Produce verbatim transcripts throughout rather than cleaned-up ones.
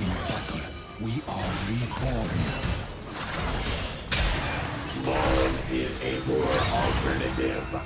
In battle, we are reborn. Born is a poor alternative.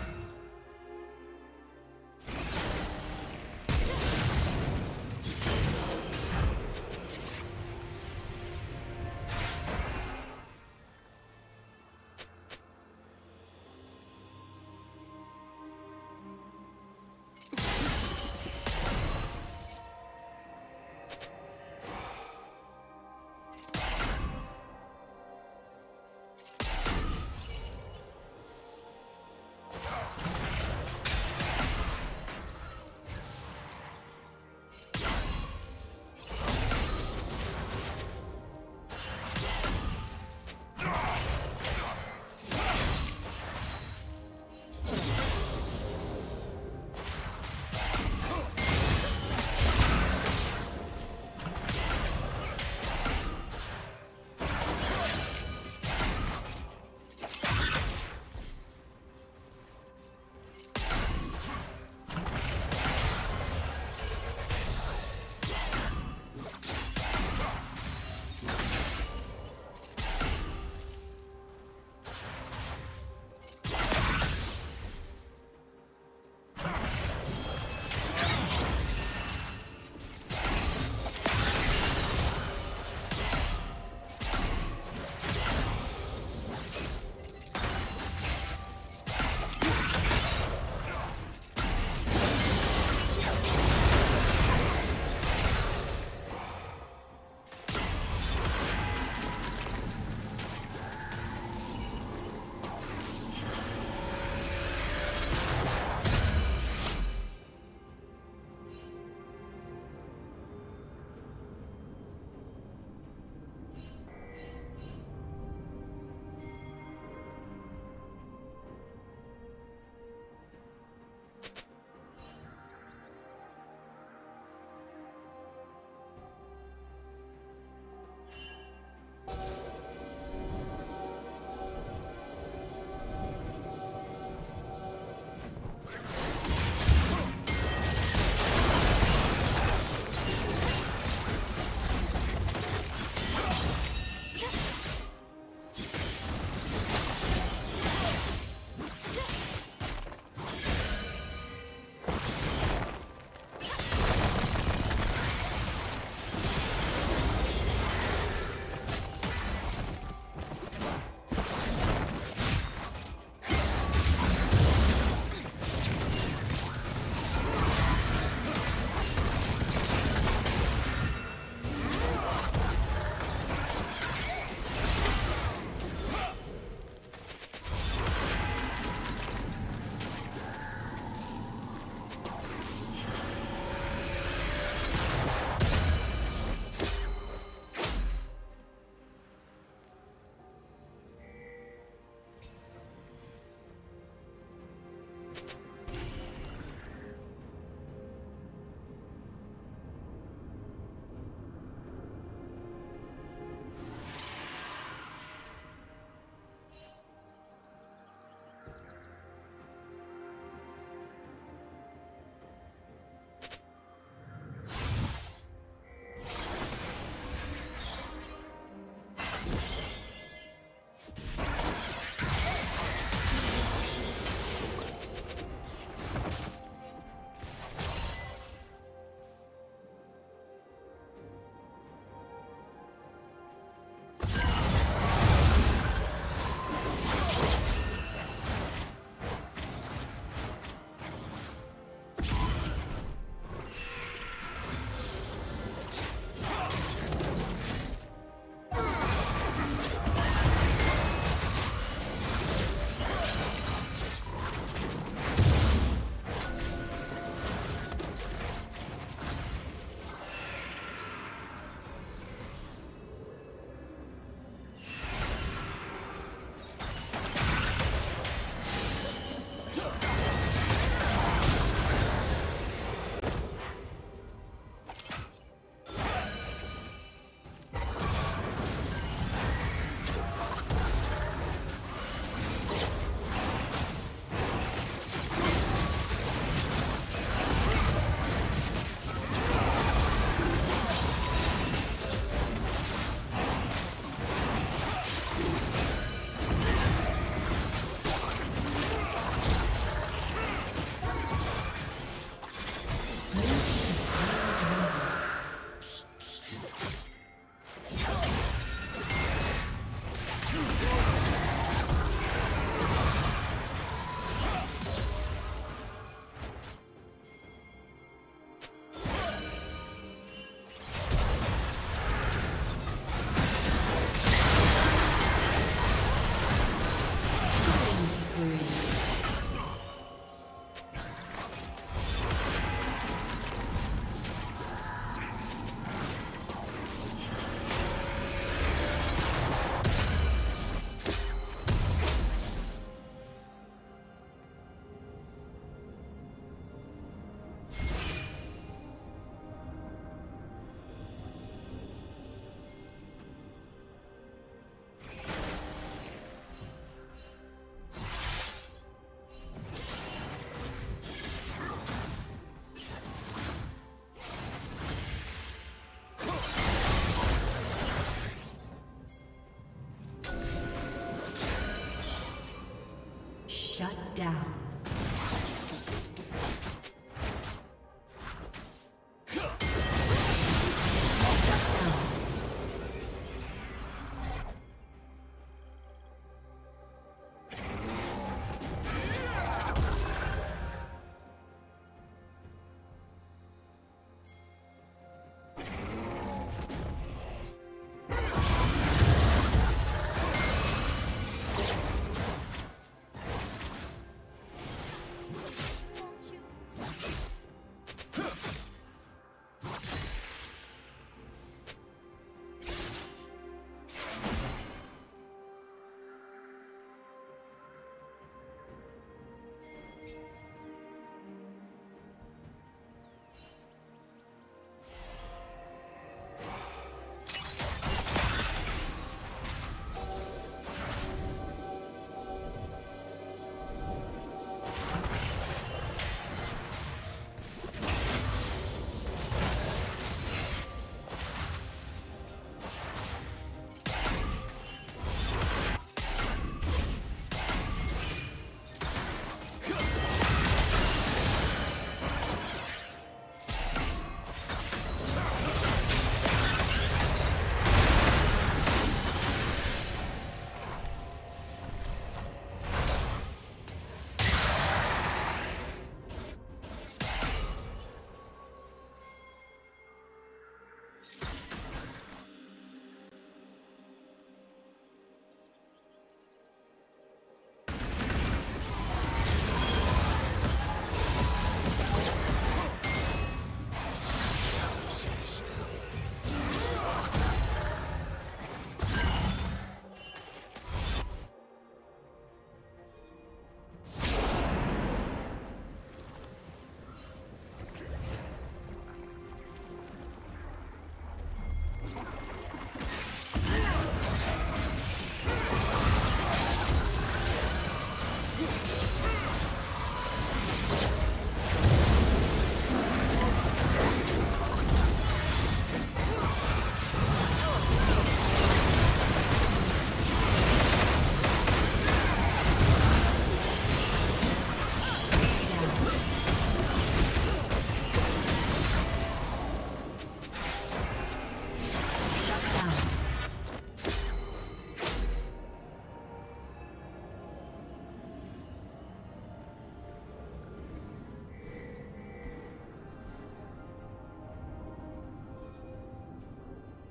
down.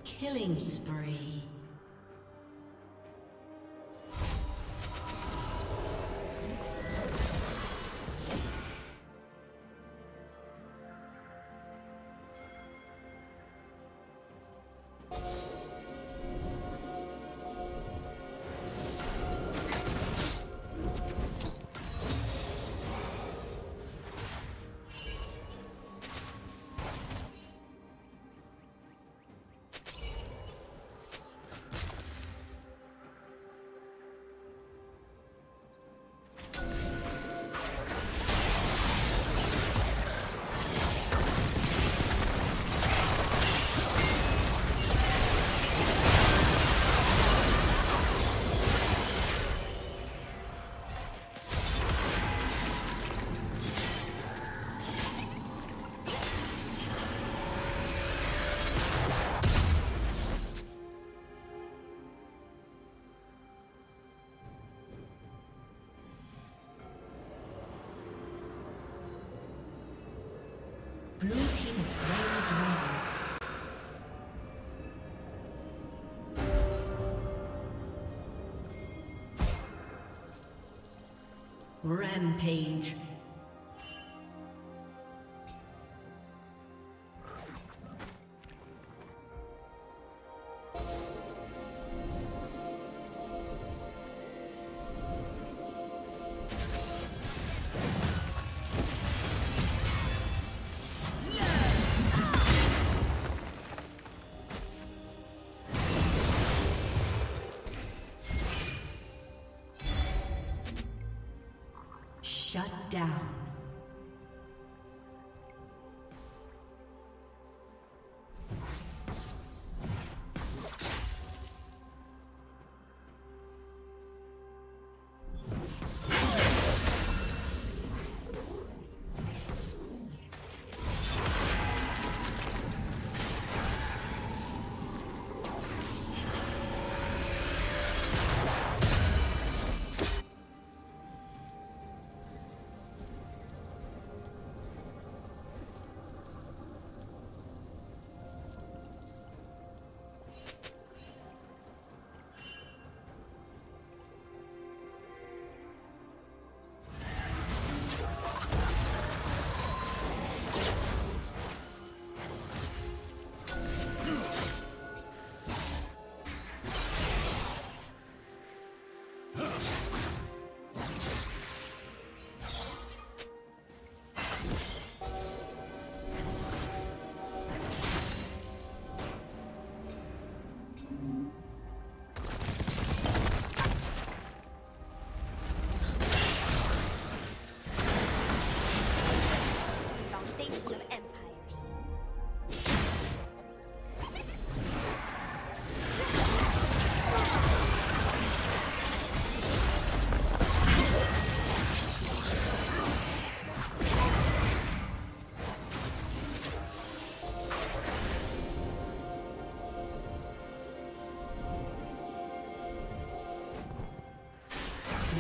Killing spree. Rampage. Shut down.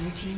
Blue team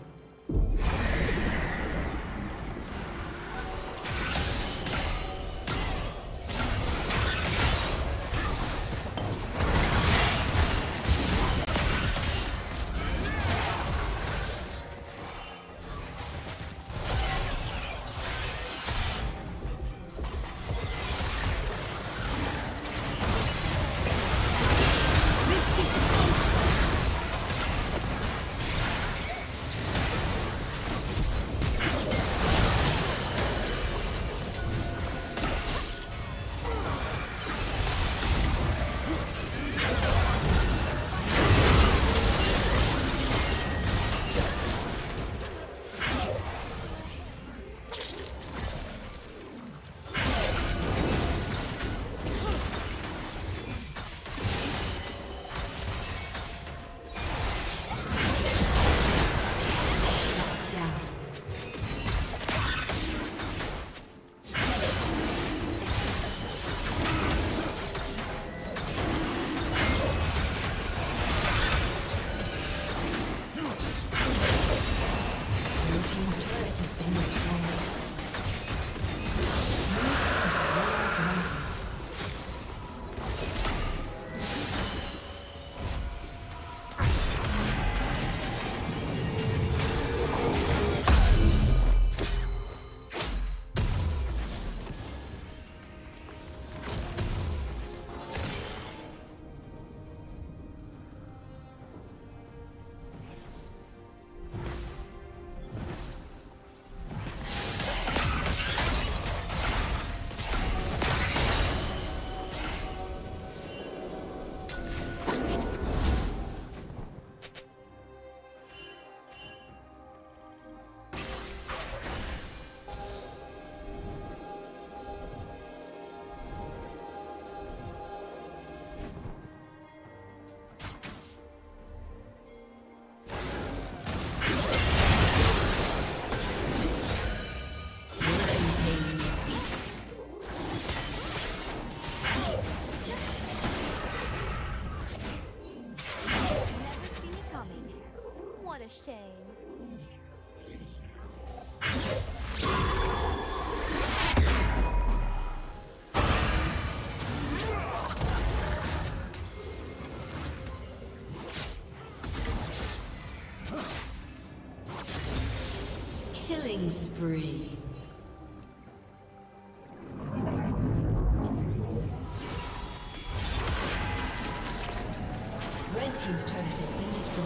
shame. Killing spree. Red team's turret has been destroyed.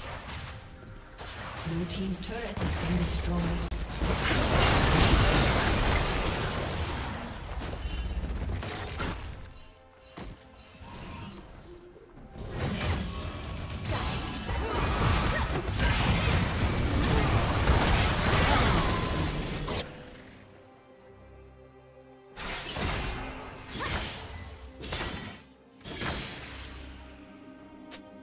Blue team's turret has been destroyed.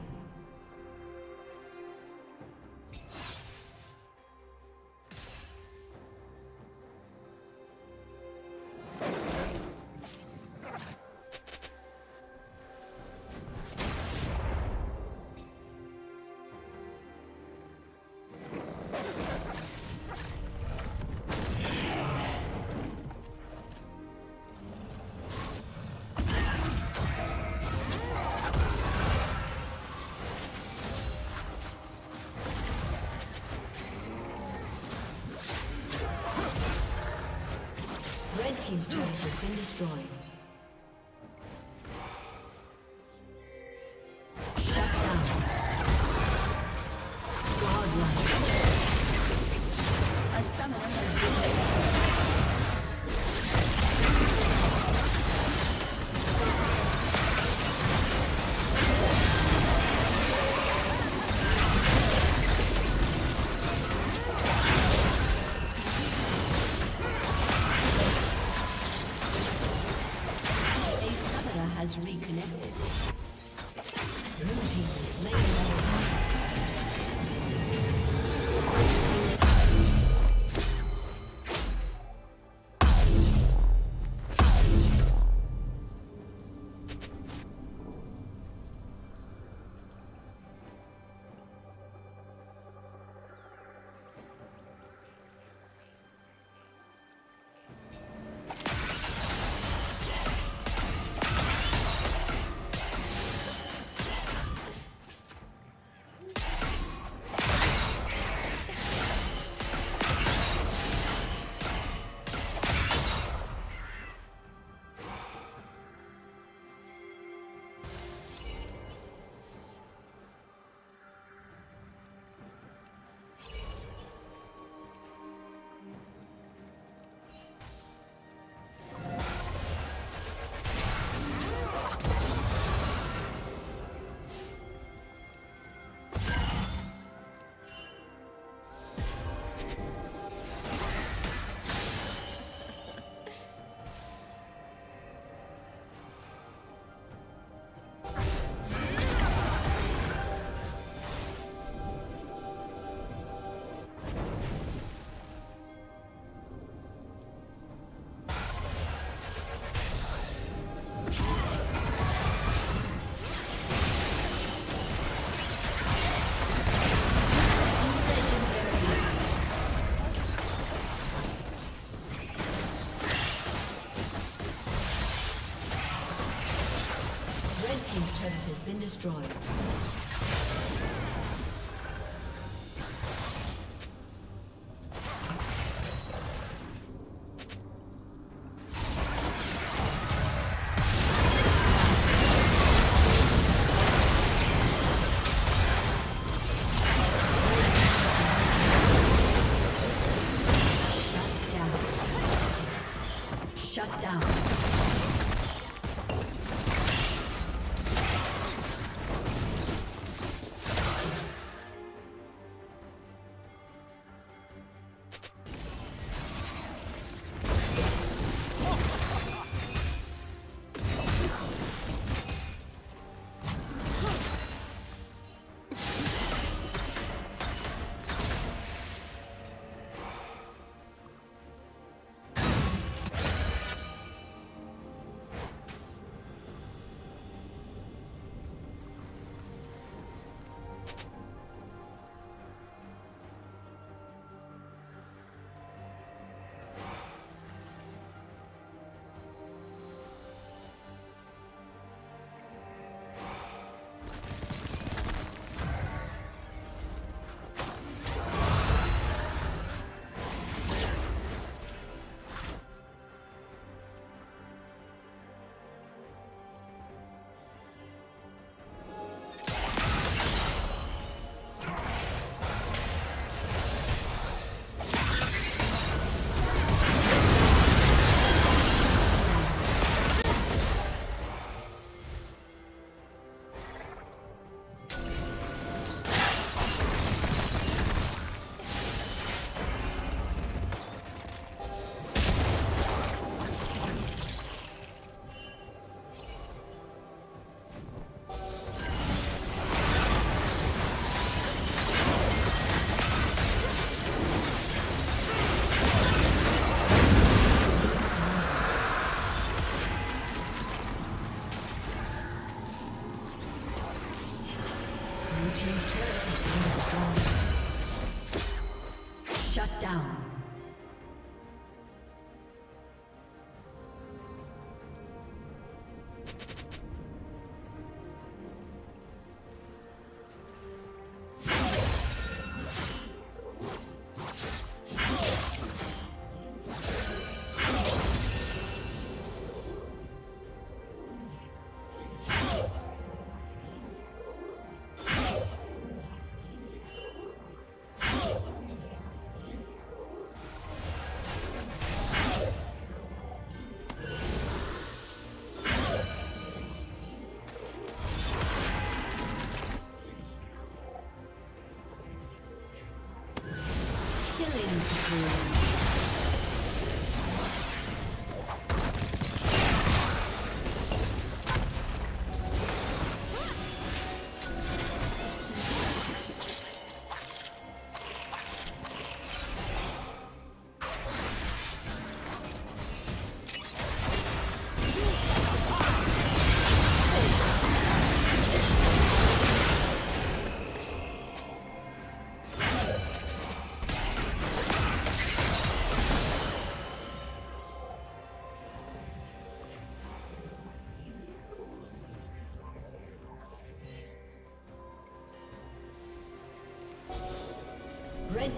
Team's turret has been destroyed. Shut down. Godlike. A summoner has been destroyed. destroyed. Shut down. Red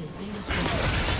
has been destroyed.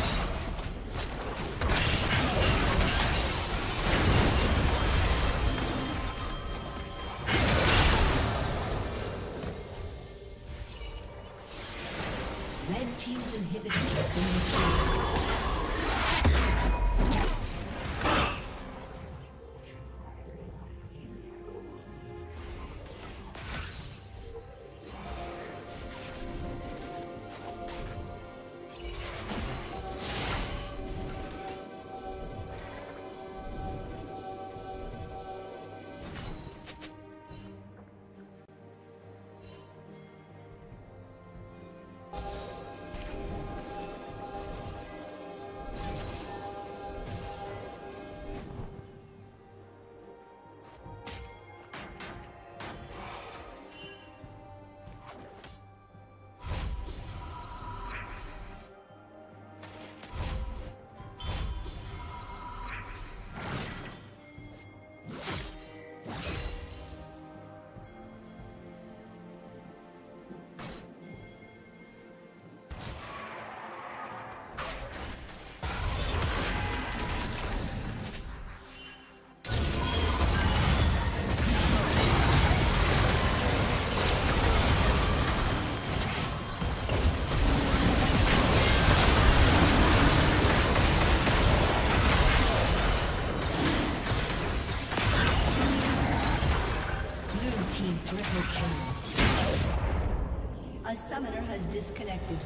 A summoner has disconnected.